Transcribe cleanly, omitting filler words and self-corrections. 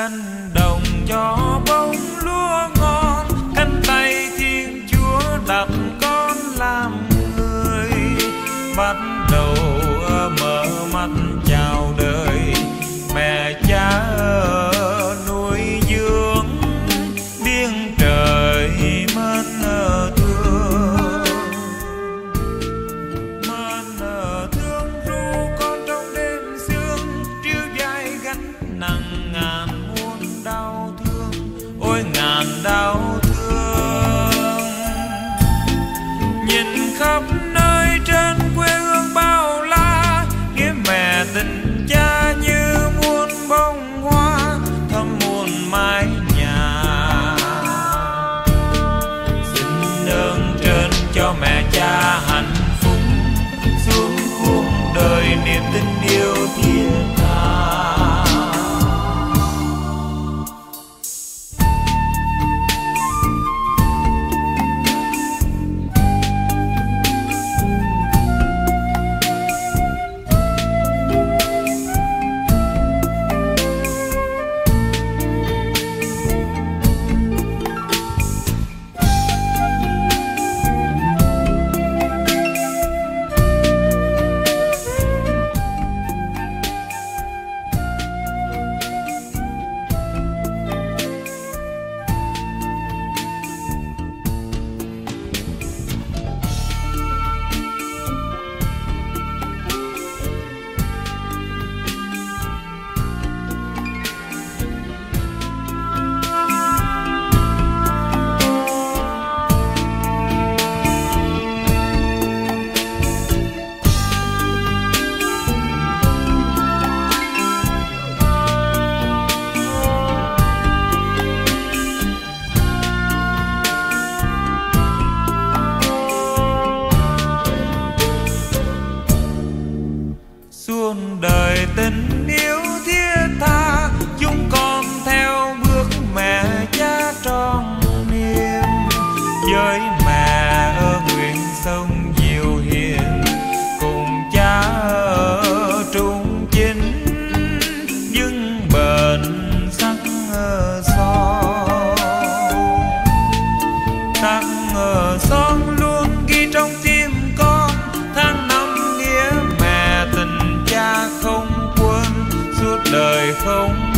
cánh đồng cho bông lúa ngon, cánh tay Thiên Chúa đặt con làm người, bắt đầu mở mắt chào đời. Mẹ cha nuôi dưỡng biên trời mến thương, mến thương ru con trong đêm sương, trêu vai gánh nặng ngàn muôn đau thương, ôi ngàn đau thương. Nhìn khắp nơi trên quê hương bao la, nghĩa mẹ tình hạnh phúc suốt cuộc đời, niềm tin yêu thiên tha. Không